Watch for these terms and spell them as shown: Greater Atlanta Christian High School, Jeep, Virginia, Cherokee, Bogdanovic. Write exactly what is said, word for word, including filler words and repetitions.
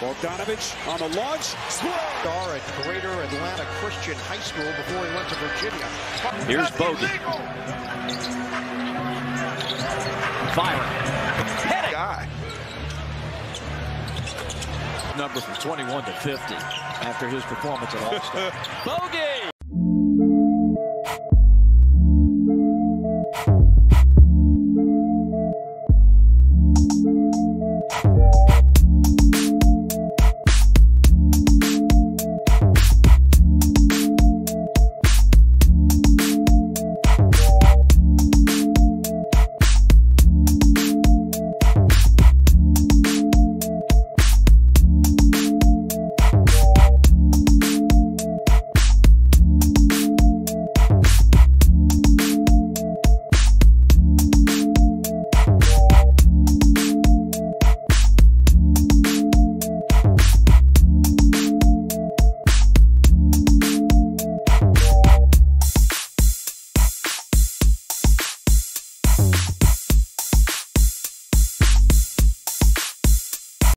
Bogdanovic on the launch. Star at Greater Atlanta Christian High School before he went to Virginia. Here's Bogey. Firing. Hit it. Guy. Number from twenty-one to fifty after his performance at All-Star. Bogey.